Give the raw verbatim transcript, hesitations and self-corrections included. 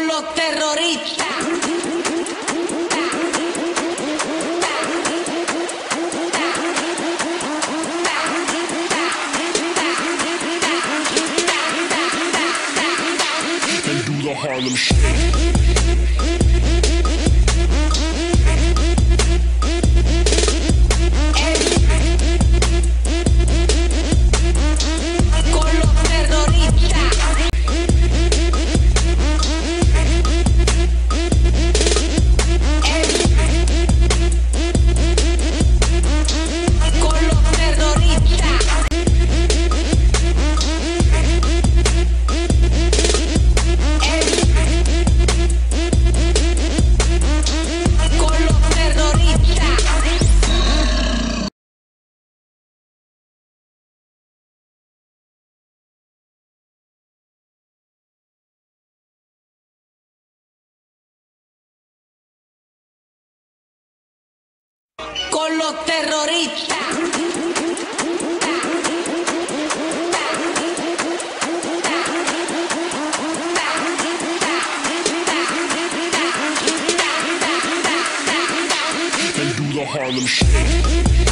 con los terroristas. And do the Harlem shake. Con los terroristas. And do the Harlem shake.